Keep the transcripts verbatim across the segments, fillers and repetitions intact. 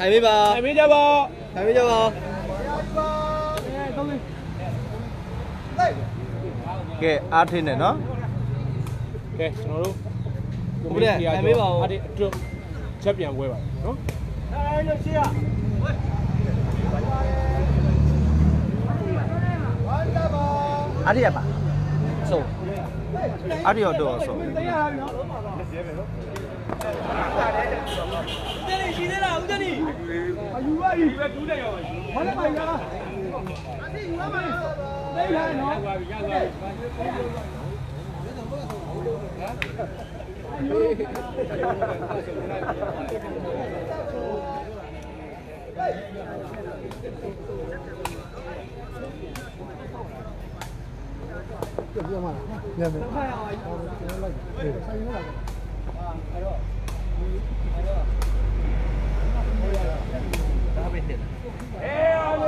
재미봐 재미잡아 재미잡아 Okay, eight in no? Okay, tomorrow. Upre, 재미봐. 아니, 좀 잡이야, 왜 봐? 어? 아, 이거야. 아리야 봐. So. 아리야 도 so. Hey, Ali! Yeah,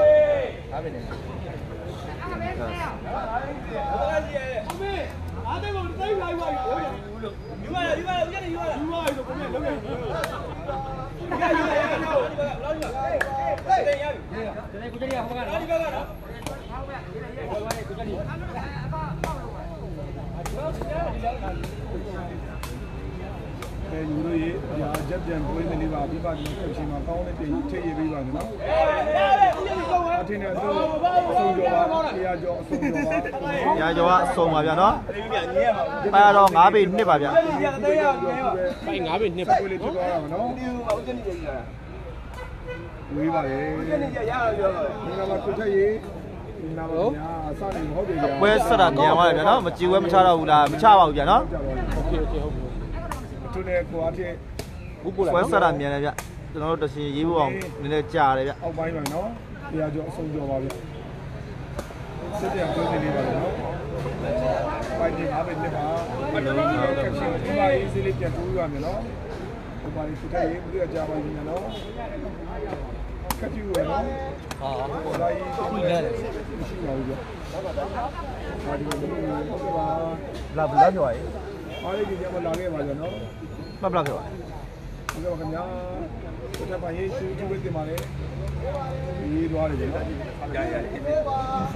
you are so much. I don't have it. Never. Where's Sarah? But you went to Chao, you know? Where's Sarah? You know, to see you on the child. Oh, my God. Yeah, you're so good. Sitting up with the river, finding up in the bar, but the river easily can do on the law. But if you take the job in the law, cut you along. I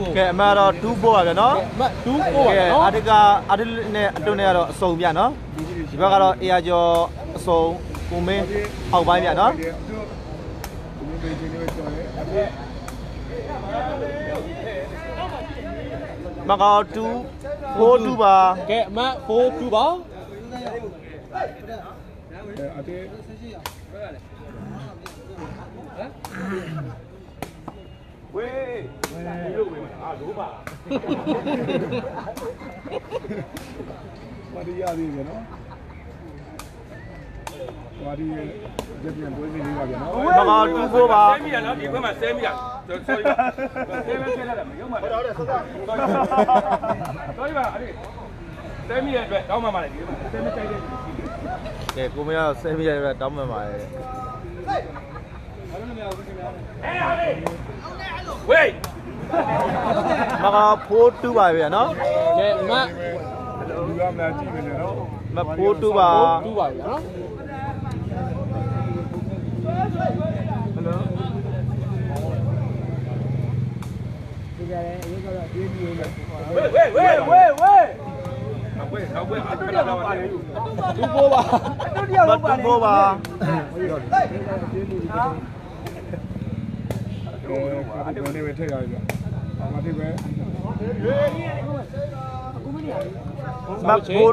Okay, matter two boys, no? Two boys. I think I didn't know so piano. You got a yo so me how by me, no? Maga two four two bar. Okay, ma four two bar. Wait, what do you have? What do you have? Wait! Maga four two by no? Ma four two by two by no? Wait, wait, wait, wait, wait! I I don't know what to do.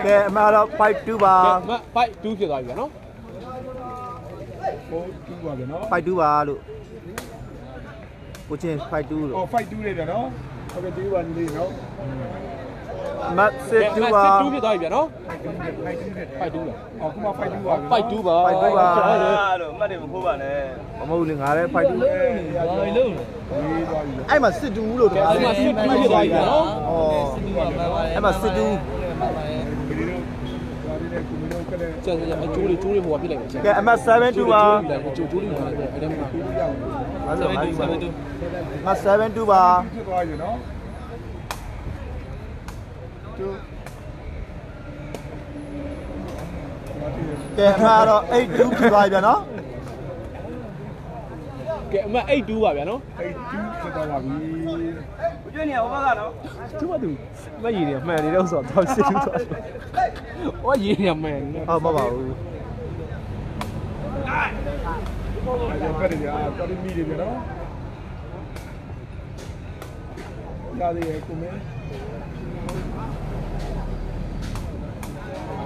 Okay, matter five two bar. Five two kilo, you know. Five two bar, look. Which is five two. Oh, five two, you know. Okay, two one, you know. Matt said two bar. fight. Get my eight two to buy, you know. Get my eight two, you know. Eight two,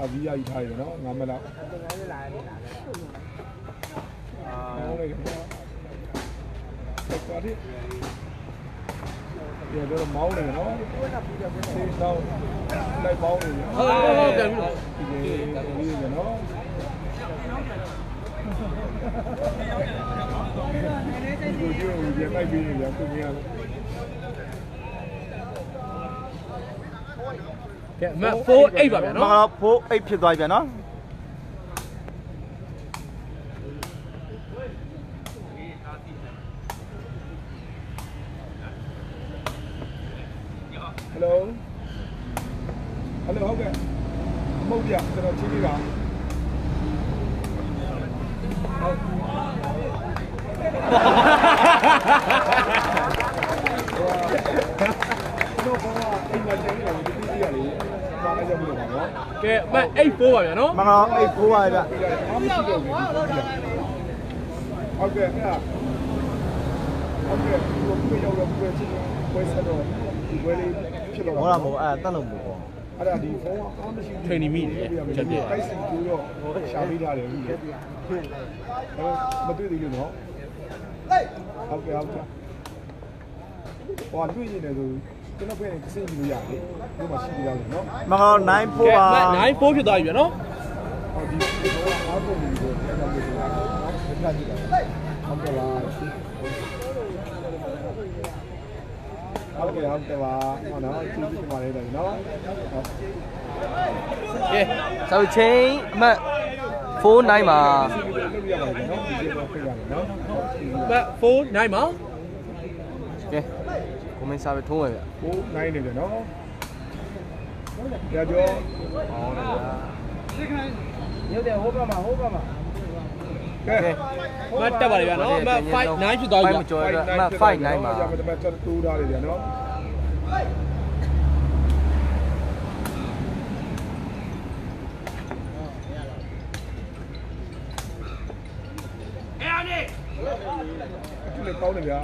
ta vía gì thay rồi đó ngắm mày nào giờ máu này nó đâu đây máu này nó Mẹ phố ấy vào nó phố ấy phiền toái về nó hello hello ok mông gì à cho nó chi đi cả Kệ mẹ ấy phố vào nó. Mà nó ấy phố vào vậy. Ok nha. Ok, luôn bây giờ luôn quên chứ. Quên sao rồi. Quên đi. Chứ nó. Nó là một à tao là một. À là đi phố không được chứ. Thế ni mi đấy. Chuẩn bị. Cái sinh chú rồi. Sao đi ra để gì đấy. Mà tôi đi luôn đó. Ok ok. Còn tôi gì này rồi. Cái nó phải cái gì như vậy đấy. Nhưng mà xin đi ra rồi nó. Mà nine four à. Nine four thì đòi vậy nó. Ok không thì là nó nó xin đi vào đây rồi nó. Ok. Sao chế mà four nine mà. Mà four nine mà. Ok. Mình sao về thua vậy? Ủa, này này nó. Ra vô. Nhớ để hút ra mà, hút ra mà. Ok. Mà ta bảo là nó mà fight nãy chứ đòi vậy. Mà fight nãy mà. Em đi. Cái này câu này vậy?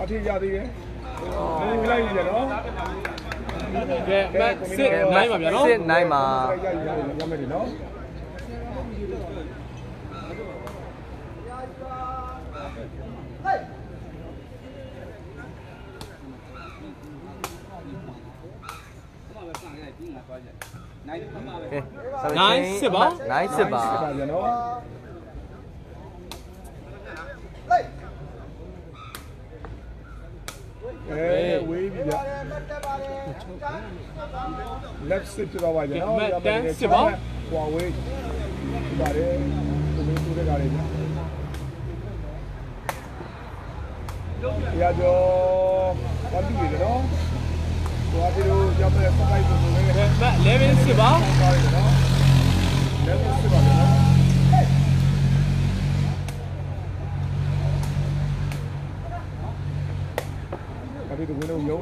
Ở thi ra đi đấy. Xin này mà nice ba nice ba Hey, we be Let's sit to the way. No, I'm going to go. Wow, wait. Got it. Got it. Yeah, Joe. What do you know? What do you jump at five? eleven is about. eleven is about. Cái tụi nó yếu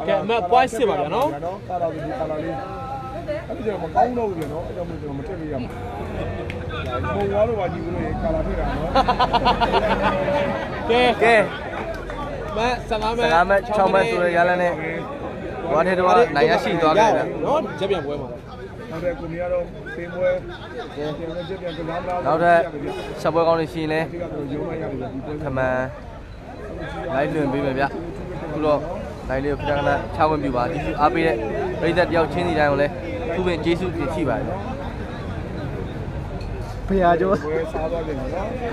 Okay, my wife, you know. I don't know, you know, I don't know material. What to be Jesus, the